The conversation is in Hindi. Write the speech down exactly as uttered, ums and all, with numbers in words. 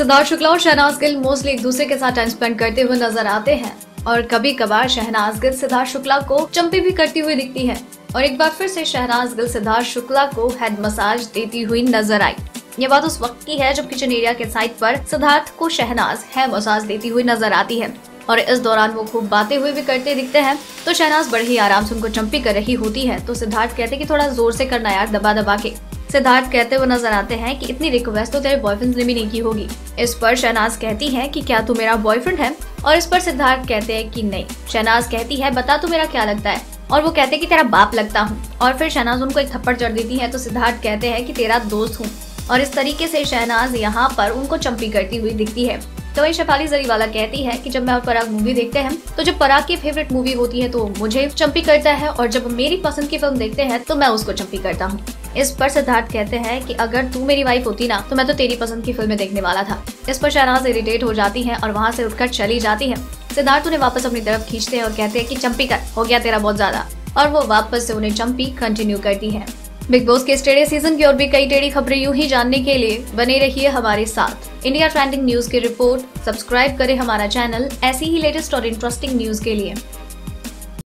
सिद्धार्थ शुक्ला और शहनाज़ गिल मोस्टली एक दूसरे के साथ टाइम स्पेंड करते हुए नजर आते हैं और कभी कभार शहनाज़ गिल सिद्धार्थ शुक्ला को चंपी भी करती हुई दिखती है। और एक बार फिर से शहनाज़ गिल सिद्धार्थ शुक्ला को हेड मसाज देती हुई नजर आई। ये बात उस वक्त की है जब किचन एरिया के साइड पर सिद्धार्थ को शहनाज हेड मसाज देती हुई नजर आती है और इस दौरान वो खूब बातें हुई भी करते दिखते हैं। तो शहनाज बड़े ही आराम से उनको चंपी कर रही होती है, तो सिद्धार्थ कहते कि थोड़ा जोर से करना यार, दबा दबा के। सिद्धार्थ कहते हुए नजर आते हैं कि इतनी रिक्वेस्ट तो तेरे बॉयफ्रेंड ने भी नहीं की होगी। इस पर शहनाज कहती है कि क्या तू मेरा बॉयफ्रेंड है, और इस पर सिद्धार्थ कहते हैं कि नहीं। शहनाज कहती है बता तू मेरा क्या लगता है, और वो कहते हैं कि तेरा बाप लगता हूँ। और फिर शहनाज उनको एक थप्पड़ चढ़ देती है, तो सिद्धार्थ कहते हैं कि तेरा दोस्त हूँ। और इस तरीके से शहनाज यहाँ पर उनको चंपी करती हुई दिखती है। तो वही शेफाली जरीवाला कहती है कि जब मैं और पराग मूवी देखते हैं तो जब पराग की फेवरेट मूवी होती है तो मुझे चंपी करता है, और जब मेरी पसंद की फिल्म देखते हैं तो मैं उसको चंपी करता हूँ। इस पर सिद्धार्थ कहते हैं कि अगर तू मेरी वाइफ होती ना तो मैं तो तेरी पसंद की फिल्में देखने वाला था। इस पर शहनाज इरिटेट हो जाती है और वहाँ से उठकर चली जाती है। सिद्धार्थ उन्हें वापस अपनी तरफ खींचते हैं और कहते हैं कि चंपी कर, हो गया तेरा बहुत ज्यादा, और वो वापस से उन्हें चंपी कंटिन्यू करती है। बिग बॉस के टेढ़े सीजन की और भी कई टेढ़ी खबरें यूं ही जानने के लिए बने रहिए हमारे साथ। इंडिया ट्रेंडिंग न्यूज की रिपोर्ट। सब्सक्राइब करें हमारा चैनल ऐसी ही लेटेस्ट और इंटरेस्टिंग न्यूज के लिए।